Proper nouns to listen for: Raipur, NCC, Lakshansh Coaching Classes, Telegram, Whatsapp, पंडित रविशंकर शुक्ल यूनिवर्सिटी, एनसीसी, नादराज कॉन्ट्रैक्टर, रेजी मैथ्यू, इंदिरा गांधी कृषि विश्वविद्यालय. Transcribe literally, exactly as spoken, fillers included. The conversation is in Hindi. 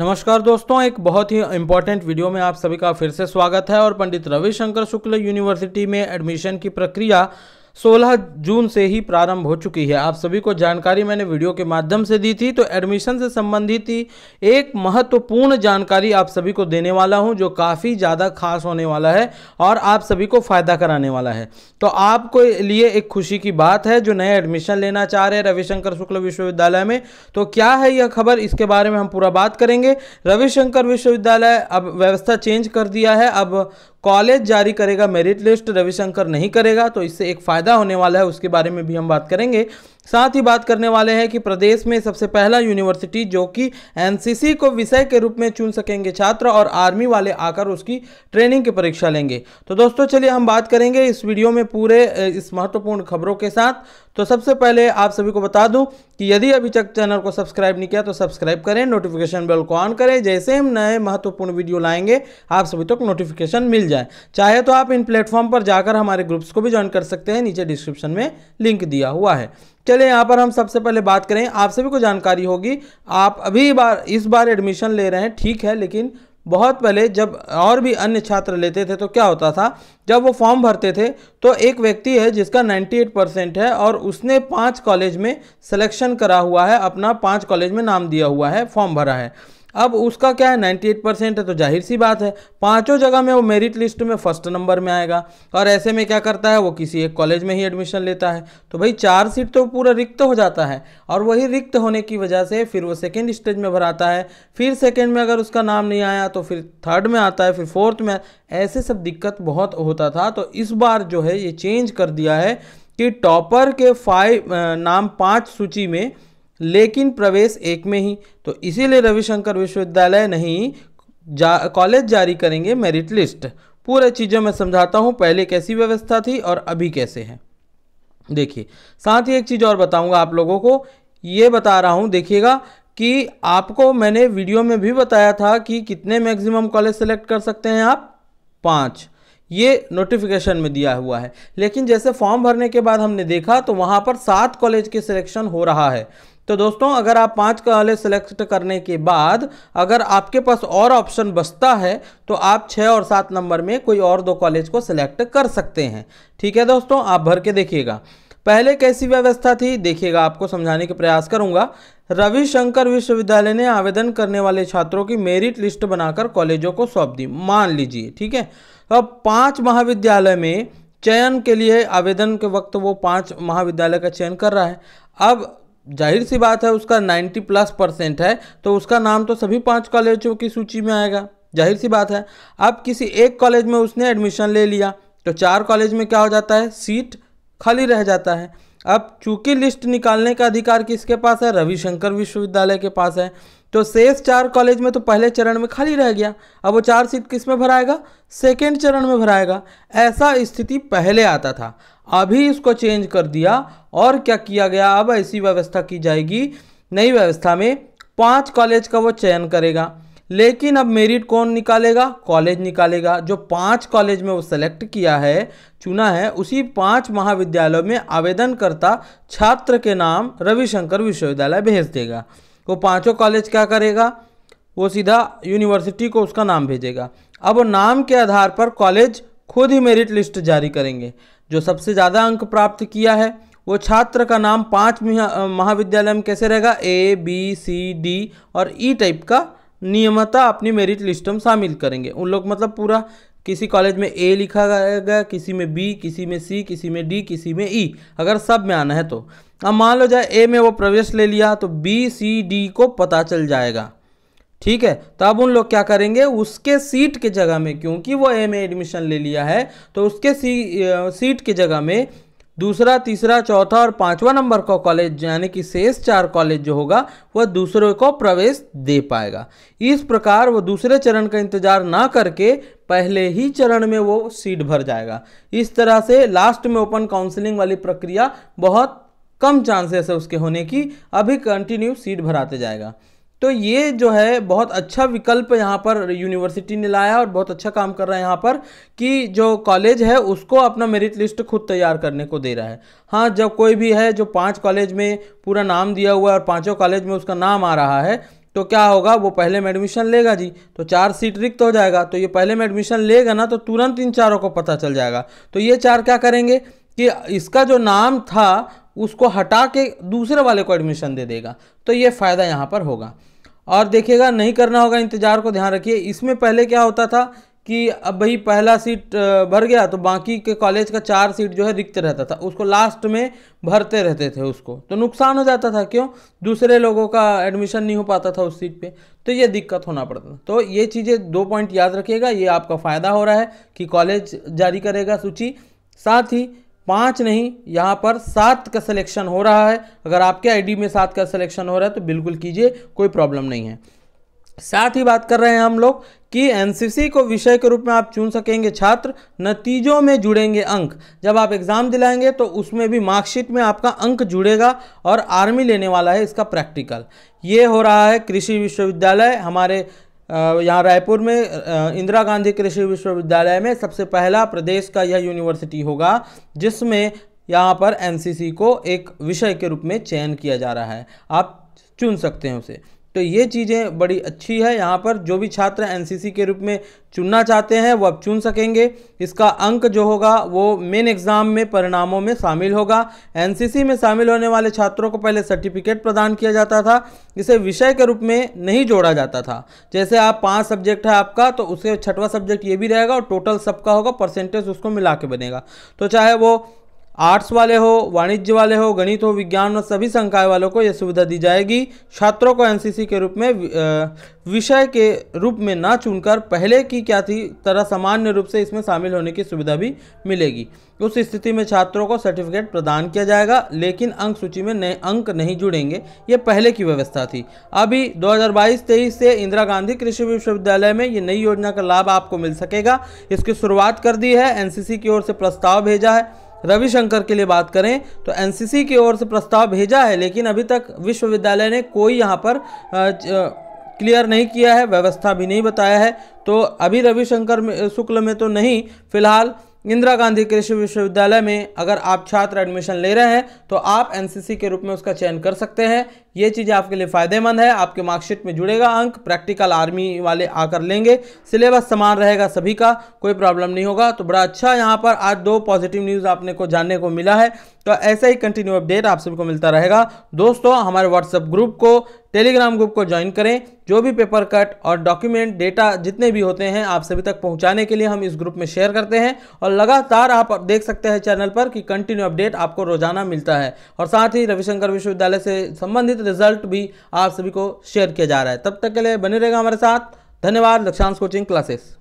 नमस्कार दोस्तों, एक बहुत ही इम्पॉर्टेंट वीडियो में आप सभी का फिर से स्वागत है। और पंडित रविशंकर शुक्ल यूनिवर्सिटी में एडमिशन की प्रक्रिया सोलह जून से ही प्रारंभ हो चुकी है। आप सभी को जानकारी मैंने वीडियो के माध्यम से दी थी, तो एडमिशन से संबंधित एक महत्वपूर्ण जानकारी आप सभी को देने वाला हूं, जो काफ़ी ज़्यादा खास होने वाला है और आप सभी को फ़ायदा कराने वाला है। तो आपको लिए एक खुशी की बात है, जो नए एडमिशन लेना चाह रहे हैं रविशंकर शुक्ल विश्वविद्यालय में। तो क्या है यह खबर, इसके बारे में हम पूरा बात करेंगे। रविशंकर विश्वविद्यालय अब व्यवस्था चेंज कर दिया है, अब कॉलेज जारी करेगा मेरिट लिस्ट, रविशंकर नहीं करेगा। तो इससे एक फ़ायदा होने वाला है, उसके बारे में भी हम बात करेंगे। साथ ही बात करने वाले हैं कि प्रदेश में सबसे पहला यूनिवर्सिटी जो कि एन सी सी को विषय के रूप में चुन सकेंगे छात्र, और आर्मी वाले आकर उसकी ट्रेनिंग की परीक्षा लेंगे। तो दोस्तों चलिए हम बात करेंगे इस वीडियो में पूरे इस महत्वपूर्ण खबरों के साथ। तो सबसे पहले आप सभी को बता दूं कि यदि अभी तक चैनल को सब्सक्राइब नहीं किया तो सब्सक्राइब करें, नोटिफिकेशन बेल को ऑन करें। जैसे हम नए महत्वपूर्ण वीडियो लाएंगे आप सभी तक नोटिफिकेशन मिल जाए। चाहे तो आप इन प्लेटफॉर्म पर जाकर हमारे ग्रुप्स को भी ज्वाइन कर सकते हैं, नीचे डिस्क्रिप्शन में लिंक दिया हुआ है। चलिए यहाँ पर हम सबसे पहले बात करें, आप सभी को जानकारी होगी, आप अभी बार इस बार एडमिशन ले रहे हैं ठीक है, लेकिन बहुत पहले जब और भी अन्य छात्र लेते थे तो क्या होता था, जब वो फॉर्म भरते थे तो एक व्यक्ति है जिसका अट्ठानवे परसेंट है और उसने पांच कॉलेज में सिलेक्शन करा हुआ है, अपना पांच कॉलेज में नाम दिया हुआ है, फॉर्म भरा है। अब उसका क्या है, अट्ठानवे परसेंट है, तो जाहिर सी बात है पांचों जगह में वो मेरिट लिस्ट में फर्स्ट नंबर में आएगा। और ऐसे में क्या करता है, वो किसी एक कॉलेज में ही एडमिशन लेता है, तो भाई चार सीट तो पूरा रिक्त हो जाता है। और वही रिक्त होने की वजह से फिर वो सेकेंड स्टेज में भराता है, फिर सेकेंड में अगर उसका नाम नहीं आया तो फिर थर्ड में आता है, फिर फोर्थ में, ऐसे सब दिक्कत बहुत होता था। तो इस बार जो है ये चेंज कर दिया है कि टॉपर के फाइव नाम पाँच सूची में, लेकिन प्रवेश एक में ही। तो इसीलिए रविशंकर विश्वविद्यालय नहीं जा कॉलेज जारी करेंगे मेरिट लिस्ट। पूरे चीज़ों में समझाता हूँ पहले कैसी व्यवस्था थी और अभी कैसे है, देखिए। साथ ही एक चीज़ और बताऊँगा आप लोगों को, ये बता रहा हूँ देखिएगा कि आपको मैंने वीडियो में भी बताया था कि कितने मैक्सिमम कॉलेज सेलेक्ट कर सकते हैं आप, पाँच, ये नोटिफिकेशन में दिया हुआ है। लेकिन जैसे फॉर्म भरने के बाद हमने देखा तो वहाँ पर सात कॉलेज के सिलेक्शन हो रहा है। तो दोस्तों अगर आप पांच कॉलेज सेलेक्ट करने के बाद अगर आपके पास और ऑप्शन बचता है तो आप छः और सात नंबर में कोई और दो कॉलेज को सिलेक्ट कर सकते हैं, ठीक है दोस्तों। आप भर के देखिएगा पहले कैसी व्यवस्था थी, देखिएगा आपको समझाने के प्रयास करूंगा। रविशंकर विश्वविद्यालय ने आवेदन करने वाले छात्रों की मेरिट लिस्ट बनाकर कॉलेजों को सौंप दी, मान लीजिए, ठीक है। अब तो पाँच महाविद्यालय में चयन के लिए आवेदन के वक्त वो पाँच महाविद्यालय का चयन कर रहा है। अब जाहिर सी बात है उसका नब्बे प्लस परसेंट है तो उसका नाम तो सभी पांच कॉलेजों की सूची में आएगा, जाहिर सी बात है। अब किसी एक कॉलेज में उसने एडमिशन ले लिया तो चार कॉलेज में क्या हो जाता है, सीट खाली रह जाता है। अब चूंकि लिस्ट निकालने का अधिकार किसके पास है, रविशंकर विश्वविद्यालय के पास है, तो शेष चार कॉलेज में तो पहले चरण में खाली रह गया। अब वो चार सीट किस में भराएगा, सेकेंड चरण में भराएगा। ऐसा स्थिति पहले आता था, अभी इसको चेंज कर दिया। और क्या किया गया, अब ऐसी व्यवस्था की जाएगी नई व्यवस्था में, पांच कॉलेज का वो चयन करेगा, लेकिन अब मेरिट कौन निकालेगा, कॉलेज निकालेगा। जो पांच कॉलेज में वो सेलेक्ट किया है, चुना है, उसी पांच महाविद्यालयों में आवेदनकर्ता छात्र के नाम रविशंकर विश्वविद्यालय भेज देगा। वो पांचों कॉलेज क्या करेगा, वो सीधा यूनिवर्सिटी को उसका नाम भेजेगा। अब वो नाम के आधार पर कॉलेज खुद ही मेरिट लिस्ट जारी करेंगे। जो सबसे ज़्यादा अंक प्राप्त किया है वो छात्र का नाम पांच महाविद्यालय में कैसे रहेगा, ए बी सी डी और ई टाइप का नियमता अपनी मेरिट लिस्ट में शामिल करेंगे उन लोग। मतलब पूरा किसी कॉलेज में ए लिखा गया, किसी में बी, किसी में सी, किसी में डी, किसी में ई, अगर सब में आना है तो। अब मान लो जाए ए में वो प्रवेश ले लिया तो बी सी डी को पता चल जाएगा, ठीक है। तो अब उन लोग क्या करेंगे, उसके सीट के जगह में, क्योंकि वो ए में एडमिशन ले लिया है तो उसके सी, सीट के जगह में दूसरा, तीसरा, चौथा और पांचवा नंबर का कॉलेज, यानी कि शेष चार कॉलेज जो होगा वह दूसरे को प्रवेश दे पाएगा। इस प्रकार वो दूसरे चरण का इंतजार ना करके पहले ही चरण में वो सीट भर जाएगा। इस तरह से लास्ट में ओपन काउंसलिंग वाली प्रक्रिया बहुत कम चांसेस है उसके होने की, अभी कंटिन्यू सीट भराते जाएगा। तो ये जो है बहुत अच्छा विकल्प यहाँ पर यूनिवर्सिटी ने लाया और बहुत अच्छा काम कर रहा है यहाँ पर, कि जो कॉलेज है उसको अपना मेरिट लिस्ट खुद तैयार करने को दे रहा है। हाँ, जब कोई भी है जो पांच कॉलेज में पूरा नाम दिया हुआ है और पांचों कॉलेज में उसका नाम आ रहा है तो क्या होगा, वो पहले में एडमिशन लेगा जी, तो चार सीट रिक्त हो जाएगा। तो ये पहले में एडमिशन लेगा ना, तो तुरंत इन चारों को पता चल जाएगा। तो ये चार क्या करेंगे कि इसका जो नाम था उसको हटा के दूसरे वाले को एडमिशन दे देगा। तो ये फ़ायदा यहाँ पर होगा। और देखिएगा, नहीं करना होगा इंतज़ार को, ध्यान रखिए। इसमें पहले क्या होता था कि अब भाई पहला सीट भर गया तो बाकी के कॉलेज का चार सीट जो है रिक्त रहता था, उसको लास्ट में भरते रहते थे उसको, तो नुकसान हो जाता था। क्यों? दूसरे लोगों का एडमिशन नहीं हो पाता था उस सीट पे, तो ये दिक्कत होना पड़ता था। तो ये चीज़ें दो पॉइंट याद रखिएगा, ये आपका फ़ायदा हो रहा है कि कॉलेज जारी करेगा सूची। साथ ही पाँच नहीं, यहाँ पर सात का सिलेक्शन हो रहा है। अगर आपके आई डी में सात का सिलेक्शन हो रहा है तो बिल्कुल कीजिए, कोई प्रॉब्लम नहीं है। साथ ही बात कर रहे हैं हम लोग कि एनसीसी को विषय के रूप में आप चुन सकेंगे छात्र, नतीजों में जुड़ेंगे अंक। जब आप एग्ज़ाम दिलाएंगे तो उसमें भी मार्कशीट में आपका अंक जुड़ेगा। और आर्मी लेने वाला है इसका प्रैक्टिकल। ये हो रहा है कृषि विश्वविद्यालय हमारे यहाँ रायपुर में, इंदिरा गांधी कृषि विश्वविद्यालय में सबसे पहला प्रदेश का यह यूनिवर्सिटी होगा जिसमें यहाँ पर एनसीसी को एक विषय के रूप में चयन किया जा रहा है, आप चुन सकते हैं उसे। तो ये चीज़ें बड़ी अच्छी है। यहाँ पर जो भी छात्र एनसीसी के रूप में चुनना चाहते हैं वो अब चुन सकेंगे। इसका अंक जो होगा वो मेन एग्ज़ाम में परिणामों में शामिल होगा। एनसीसी में शामिल होने वाले छात्रों को पहले सर्टिफिकेट प्रदान किया जाता था, इसे विषय के रूप में नहीं जोड़ा जाता था। जैसे आप पाँच सब्जेक्ट है आपका तो उसके छठवां सब्जेक्ट ये भी रहेगा और टोटल सबका होगा, परसेंटेज उसको मिला के बनेगा। तो चाहे वो आर्ट्स वाले हो, वाणिज्य वाले हो, गणित हो, विज्ञान और सभी संकाय वालों को यह सुविधा दी जाएगी। छात्रों को एनसीसी के रूप में विषय के रूप में ना चुनकर पहले की क्या थी तरह सामान्य रूप से इसमें शामिल होने की सुविधा भी मिलेगी। उस स्थिति में छात्रों को सर्टिफिकेट प्रदान किया जाएगा, लेकिन अंक सूची में नए अंक नहीं जुड़ेंगे। ये पहले की व्यवस्था थी। अभी दो हज़ार बाईस तेईस से इंदिरा गांधी कृषि विश्वविद्यालय में ये नई योजना का लाभ आपको मिल सकेगा। इसकी शुरुआत कर दी है, एनसीसी की ओर से प्रस्ताव भेजा है। रविशंकर के लिए बात करें तो एनसीसी की ओर से प्रस्ताव भेजा है, लेकिन अभी तक विश्वविद्यालय ने कोई यहाँ पर क्लियर नहीं किया है, व्यवस्था भी नहीं बताया है। तो अभी रविशंकर शुक्ल में तो नहीं, फिलहाल इंदिरा गांधी कृषि विश्वविद्यालय में अगर आप छात्र एडमिशन ले रहे हैं तो आप एनसीसी के रूप में उसका चयन कर सकते हैं। ये चीज़ें आपके लिए फ़ायदेमंद है, आपके मार्कशीट में जुड़ेगा अंक, प्रैक्टिकल आर्मी वाले आकर लेंगे, सिलेबस समान रहेगा सभी का, कोई प्रॉब्लम नहीं होगा। तो बड़ा अच्छा यहाँ पर आज दो पॉजिटिव न्यूज़ आपने को जानने को मिला है। तो ऐसा ही कंटिन्यू अपडेट आप सभी को मिलता रहेगा। दोस्तों, हमारे व्हाट्सएप ग्रुप को, टेलीग्राम ग्रुप को ज्वाइन करें। जो भी पेपर कट और डॉक्यूमेंट डेटा जितने भी होते हैं आप सभी तक पहुंचाने के लिए हम इस ग्रुप में शेयर करते हैं। और लगातार आप देख सकते हैं चैनल पर कि कंटिन्यू अपडेट आपको रोजाना मिलता है। और साथ ही रविशंकर विश्वविद्यालय से संबंधित रिजल्ट भी आप सभी को शेयर किया जा रहा है। तब तक के लिए बने रहेगा हमारे साथ। धन्यवाद। Lakshyansh coaching classes.